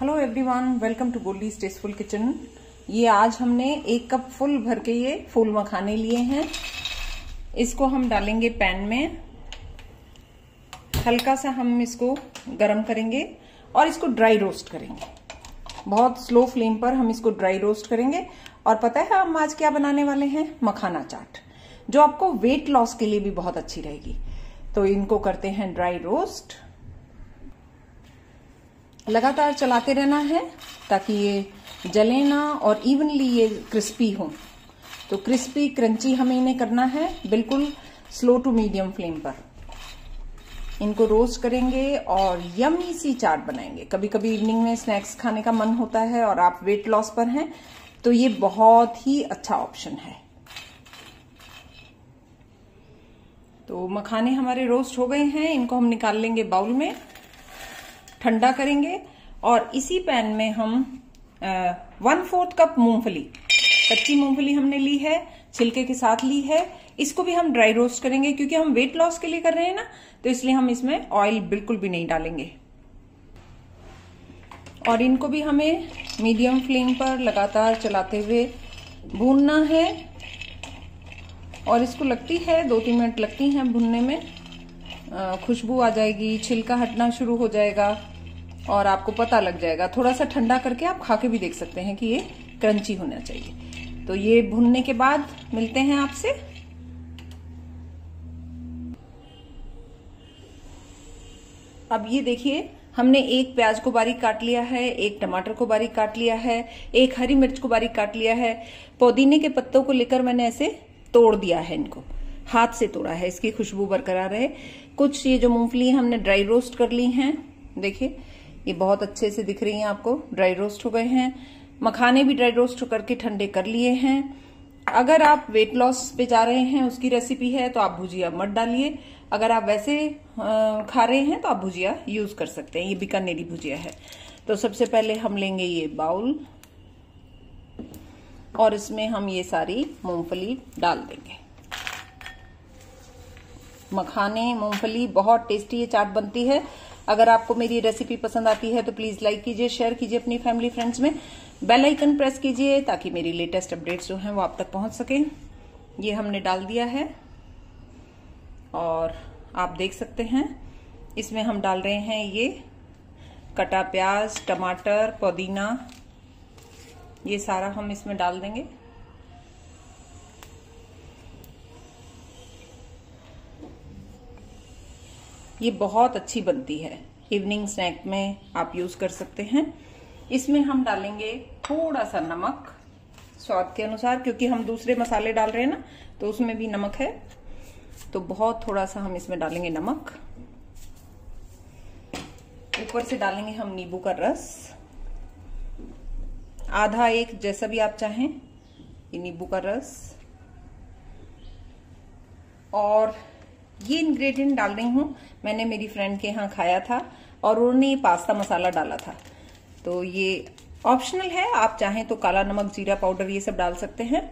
Hello everyone, welcome to Goldie's tasteful kitchen. ये आज हमने 1 कप फुल भर के ये फूल मखाने लिए हैं। इसको हम डालेंगे पैन में, हल्का सा हम इसको गरम करेंगे और इसको ड्राई रोस्ट करेंगे। बहुत स्लो फ्लेम पर हम इसको ड्राई रोस्ट करेंगे। और पता है हम आज क्या बनाने वाले हैं? मखाना चाट, जो आपको वेट लॉस के लिए भी बहुत अच्छी रहेगी। तो इनको करते हैं ड्राई रोस्ट। लगातार चलाते रहना है ताकि ये जले ना और इवनली ये क्रिस्पी हो। तो क्रिस्पी क्रंची हमें इन्हें करना है बिल्कुल स्लो टू मीडियम फ्लेम पर। इनको रोस्ट करेंगे और यम्मी सी चाट बनाएंगे। कभी कभी इवनिंग में स्नैक्स खाने का मन होता है और आप वेट लॉस पर हैं तो ये बहुत ही अच्छा ऑप्शन है। तो मखाने हमारे रोस्ट हो गए हैं, इनको हम निकाल लेंगे बाउल में, ठंडा करेंगे। और इसी पैन में हम 1/4 कप मूंगफली, कच्ची मूंगफली हमने ली है, छिलके के साथ ली है। इसको भी हम ड्राई रोस्ट करेंगे क्योंकि हम वेट लॉस के लिए कर रहे हैं ना, तो इसलिए हम इसमें ऑयल बिल्कुल भी नहीं डालेंगे। और इनको भी हमें मीडियम फ्लेम पर लगातार चलाते हुए भूनना है। और इसको लगती है 2-3 मिनट लगती हैं भूनने में। खुशबू आ जाएगी, छिलका हटना शुरू हो जाएगा और आपको पता लग जाएगा। थोड़ा सा ठंडा करके आप खा के भी देख सकते हैं कि ये क्रंची होना चाहिए। तो ये भुनने के बाद मिलते हैं आपसे। अब ये देखिए, हमने 1 प्याज को बारीक काट लिया है, 1 टमाटर को बारीक काट लिया है, 1 हरी मिर्च को बारीक काट लिया है। पुदीने के पत्तों को लेकर मैंने ऐसे तोड़ दिया है, इनको हाथ से तोड़ा है, इसकी खुशबू बरकरार रहे। कुछ ये जो मूंगफली हमने ड्राई रोस्ट कर ली हैं, देखिए ये बहुत अच्छे से दिख रही हैं आपको, ड्राई रोस्ट हो गए हैं। मखाने भी ड्राई रोस्ट करके ठंडे कर लिए हैं। अगर आप वेट लॉस पे जा रहे हैं, उसकी रेसिपी है, तो आप भुजिया मत डालिए। अगर आप वैसे खा रहे हैं तो आप भुजिया यूज कर सकते हैं। ये बीकानेरी भुजिया है। तो सबसे पहले हम लेंगे ये बाउल और इसमें हम ये सारी मूंगफली डाल देंगे। मखाने मूंगफली बहुत टेस्टी ये चाट बनती है। अगर आपको मेरी रेसिपी पसंद आती है तो प्लीज लाइक कीजिए, शेयर कीजिए अपनी फैमिली फ्रेंड्स में, बेल आइकन प्रेस कीजिए ताकि मेरी लेटेस्ट अपडेट्स जो हैं वो आप तक पहुंच सके। ये हमने डाल दिया है और आप देख सकते हैं इसमें हम डाल रहे हैं ये कटा प्याज, टमाटर, पुदीना, ये सारा हम इसमें डाल देंगे। ये बहुत अच्छी बनती है, इवनिंग स्नैक में आप यूज कर सकते हैं। इसमें हम डालेंगे थोड़ा सा नमक स्वाद के अनुसार, क्योंकि हम दूसरे मसाले डाल रहे हैं ना, तो उसमें भी नमक है, तो बहुत थोड़ा सा हम इसमें डालेंगे नमक। ऊपर से डालेंगे हम नींबू का रस, आधा एक जैसा भी आप चाहें, ये नींबू का रस। और ये इंग्रेडिएंट डाल रही हूँ, मैंने मेरी फ्रेंड के यहाँ खाया था और उन्होंने ये पास्ता मसाला डाला था, तो ये ऑप्शनल है। आप चाहें तो काला नमक, जीरा पाउडर ये सब डाल सकते हैं,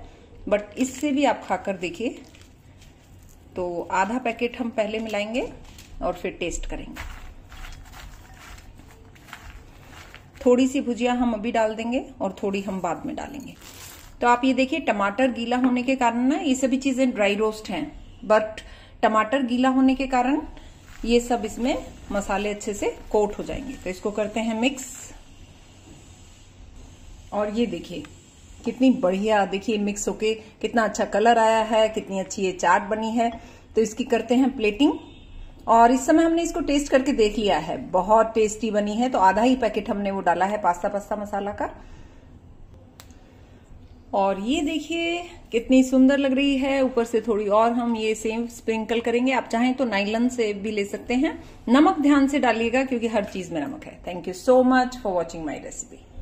बट इससे भी आप खाकर देखिए। तो आधा पैकेट हम पहले मिलाएंगे और फिर टेस्ट करेंगे। थोड़ी सी भुजिया हम अभी डाल देंगे और थोड़ी हम बाद में डालेंगे। तो आप ये देखिए, टमाटर गीला होने के कारण ना, ये सभी चीजें ड्राई रोस्ट हैं, बट टमाटर गीला होने के कारण ये सब इसमें मसाले अच्छे से कोट हो जाएंगे। तो इसको करते हैं मिक्स। और ये देखिए कितनी बढ़िया, देखिए मिक्स होके कितना अच्छा कलर आया है, कितनी अच्छी ये चाट बनी है। तो इसकी करते हैं प्लेटिंग। और इस समय हमने इसको टेस्ट करके देख लिया है, बहुत टेस्टी बनी है। तो आधा ही पैकेट हमने वो डाला है पास्ता मसाला का। और ये देखिए कितनी सुंदर लग रही है। ऊपर से थोड़ी और हम ये सेम स्प्रिंकल करेंगे। आप चाहें तो नाइलन से भी ले सकते हैं। नमक ध्यान से डालिएगा क्योंकि हर चीज में नमक है। Thank you so much for watching my recipe.